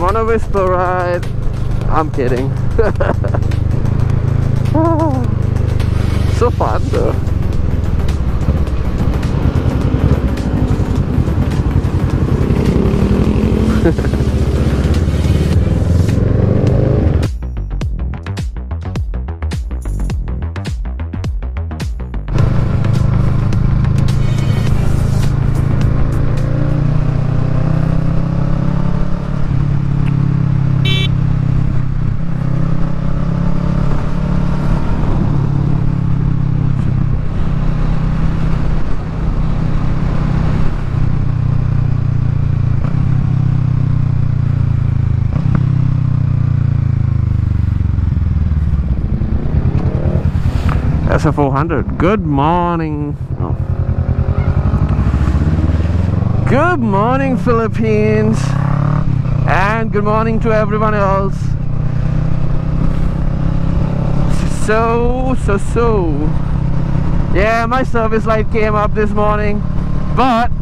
I'm on a whisper ride. I'm kidding. So fun though. That's a 400. Good morning. Oh. Good morning, Philippines, and good morning to everyone else. Yeah, my service light came up this morning, but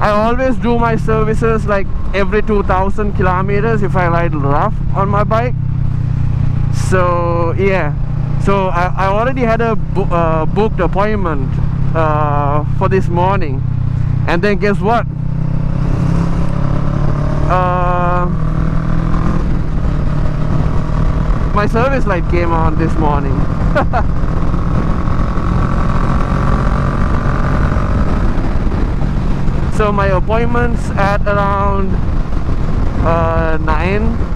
I always do my services like every 2,000 kilometers if I ride rough on my bike. So yeah. So I already had a booked appointment for this morning, and then guess what? My service light came on this morning. So my appointment's at around 9.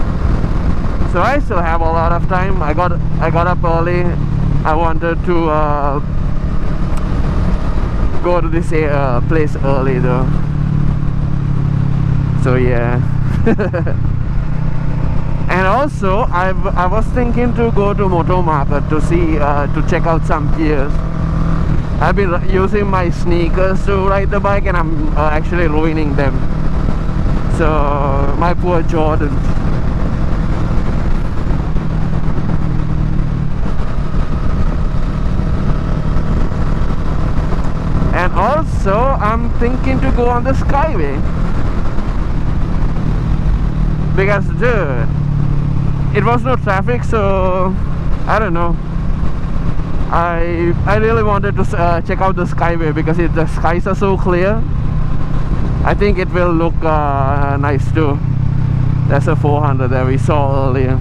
So I still have a lot of time. I got up early. I wanted to go to this place early though. So yeah. And also I was thinking to go to Moto Mart to see to check out some gears. I've been using my sneakers to ride the bike, and I'm actually ruining them. So my poor Jordans. And also, I'm thinking to go on the Skyway, because dude, it was no traffic, so I don't know. I really wanted to check out the Skyway because the skies are so clear. I think it will look nice too. That's a 400 that we saw earlier.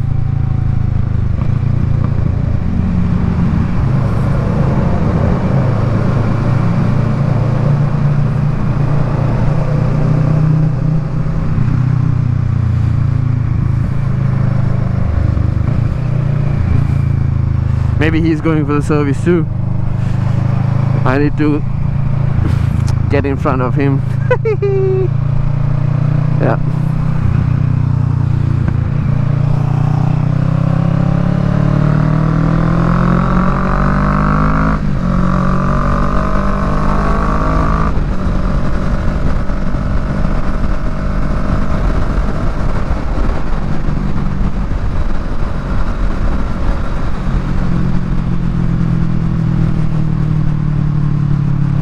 Maybe he's going for the service too. I need to get in front of him. Yeah.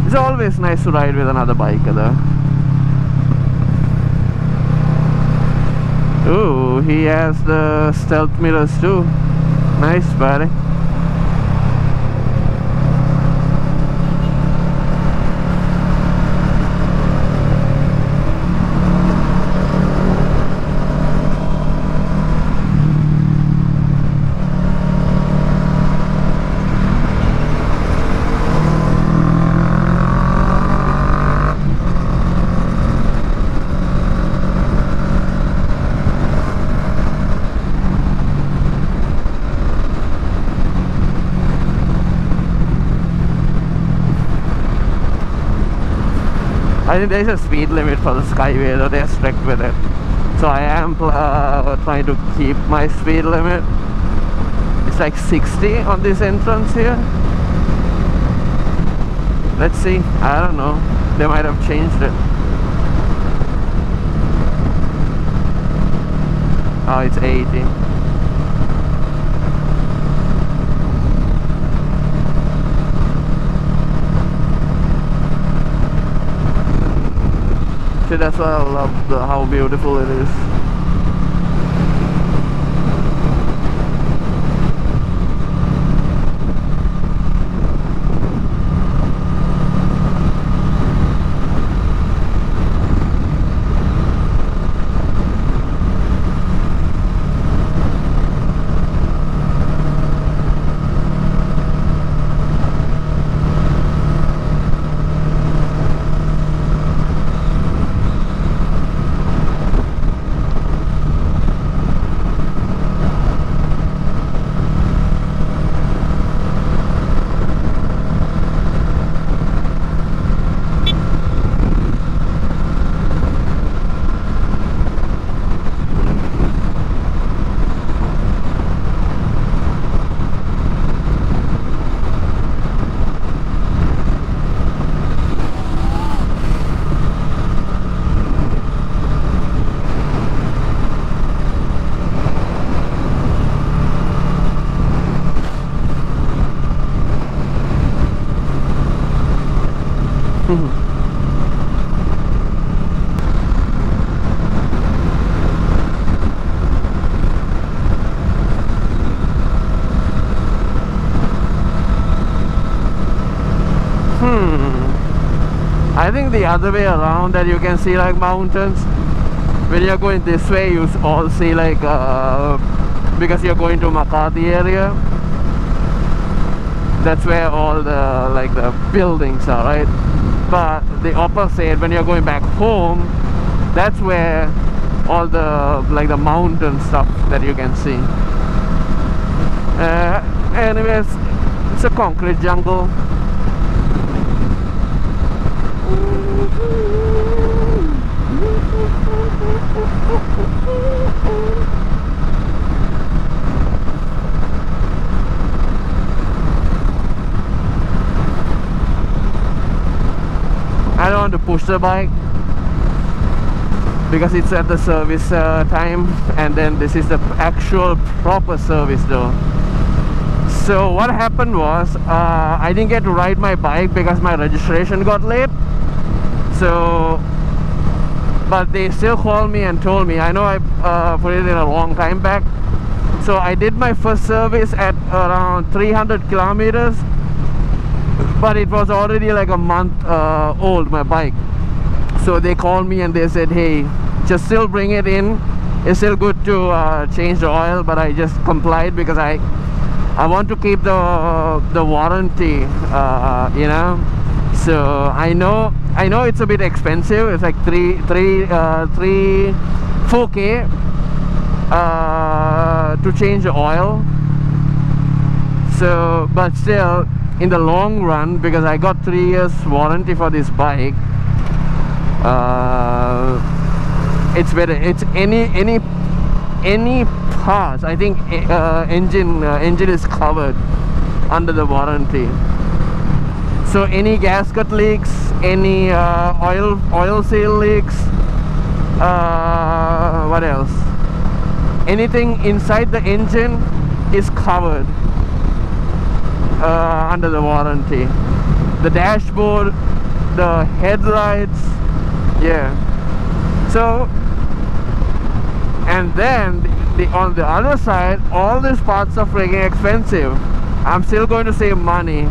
It's always nice to ride with another biker though. Ooh, he has the stealth mirrors too. Nice, buddy. I think there's a speed limit for the Skyway though, they're strict with it. So I am trying to keep my speed limit. It's like 60 on this entrance here. Let's see, I don't know, they might have changed it. Oh, it's 80. That's why I love how beautiful it is. the other way around that you can see like mountains. When you're going this way, you all see like because you're going to Makati area, that's where all the like the buildings are, right? But the opposite, when you're going back home, that's where all the like the mountain stuff that you can see. Anyways, it's a concrete jungle. I don't want to push the bike because it's at the service time, and then this is the actual proper service though. So what happened was I didn't get to ride my bike because my registration got late. So, but they still called me and told me, I know I put it in a long time back. So I did my first service at around 300 kilometers, but it was already like a month old, my bike. So they called me and they said, hey, just still bring it in. It's still good to change the oil, but I just complied because I want to keep the warranty, you know. So I know it's a bit expensive. It's like 4K to change the oil. So, but still, in the long run, because I got 3 years warranty for this bike, it's better. It's any parts, I think engine is covered under the warranty. So any gasket leaks, any oil seal leaks, what else? Anything inside the engine is covered under the warranty. The dashboard, the headlights, yeah. So, and then on the other side, all these parts are freaking expensive. I'm still going to save money.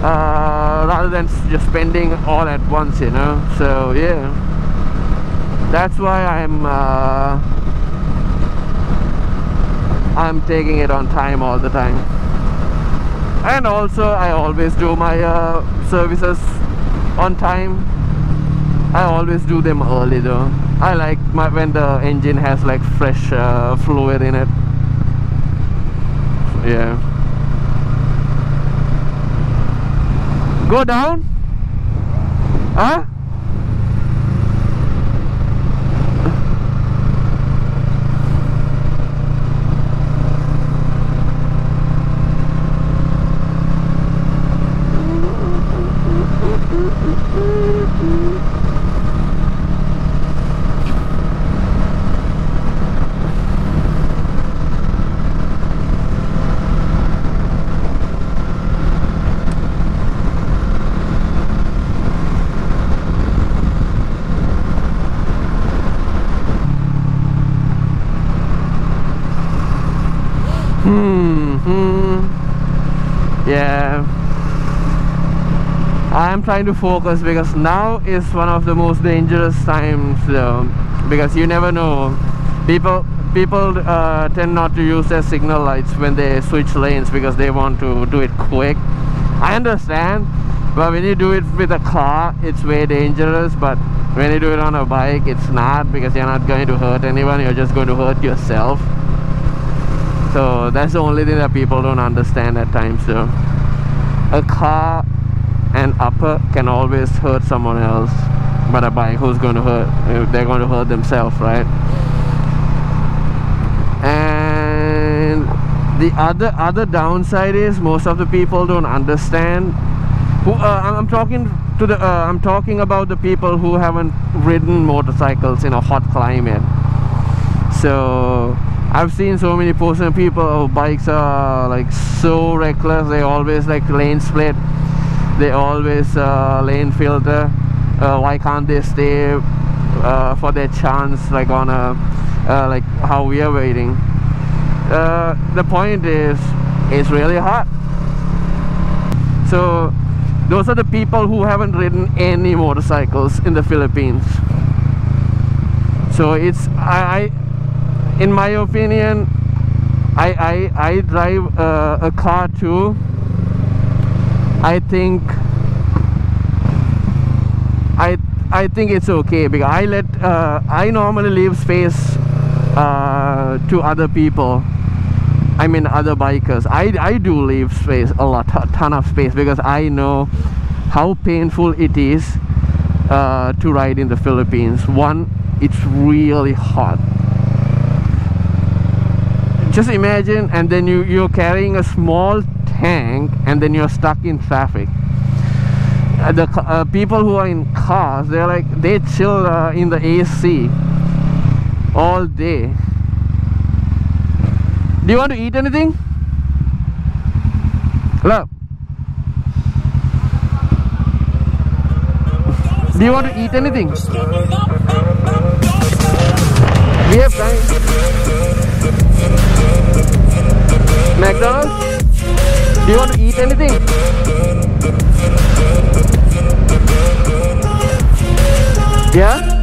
Rather than just spending all at once, you know. So yeah, that's why I'm taking it on time all the time. And also I always do my services on time. I always do them early though. I like when the engine has like fresh fluid in it. Yeah. Go down? Huh? Yeah, I'm trying to focus because now is one of the most dangerous times though, because you never know. People tend not to use their signal lights when they switch lanes because they want to do it quick. I understand, but when you do it with a car, it's way dangerous. But when you do it on a bike, it's not, because you're not going to hurt anyone, you're just going to hurt yourself. So that's the only thing that people don't understand at times. So a car and upper can always hurt someone else, but a bike, who's going to hurt? They're going to hurt themselves, right? And the other downside is most of the people don't understand. Who I'm talking about the people who haven't ridden motorcycles in a hot climate. So I've seen so many posts and people, bikes are like so reckless. They always like lane split. They always lane filter. Why can't they stay for their chance, like on a like how we are waiting? The point is, it's really hot. So Those are the people who haven't ridden any motorcycles in the Philippines. So it's, in my opinion, I drive a car too. I think it's okay because I let I normally leave space to other people. I mean other bikers. I do leave space a lot, a ton of space, because I know how painful it is to ride in the Philippines. One, it's really hot. Just imagine, and then you're carrying a small tank and then you're stuck in traffic. The people who are in cars, they're like, they chill in the AC all day. Do you want to eat anything? Hello? Do you want to eat anything? We have time. McDonald's? Do you want to eat anything? Yeah?